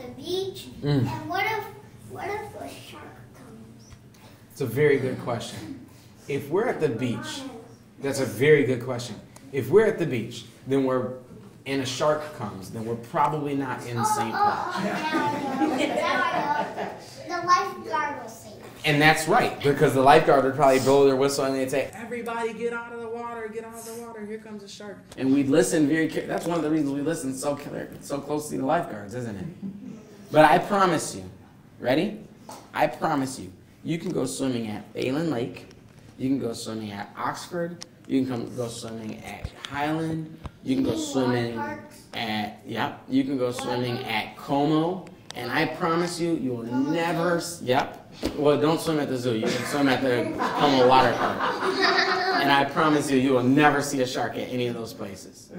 the beach? And what if a shark comes? It's a very good question. If we're at the beach, that's a very good question. If we're at the beach, then we're and a shark comes, then we're probably not in the same place. The lifeguard will save us. And that's right, because the lifeguard would probably blow their whistle and they'd say, "Everybody get out of the water, get out of the water, here comes a shark." And we listen very carefully. That's one of the reasons we listen so closely to lifeguards, isn't it? But I promise you, ready? I promise you, you can go swimming at Highland Lake, you can go swimming at Oxford, you can go swimming at Highland, you can go swimming at, yep, you can go swimming at Como, and I promise you, you will never, yep, well, don't swim at the zoo, you can swim at the Como water park. And I promise you, you will never see a shark at any of those places.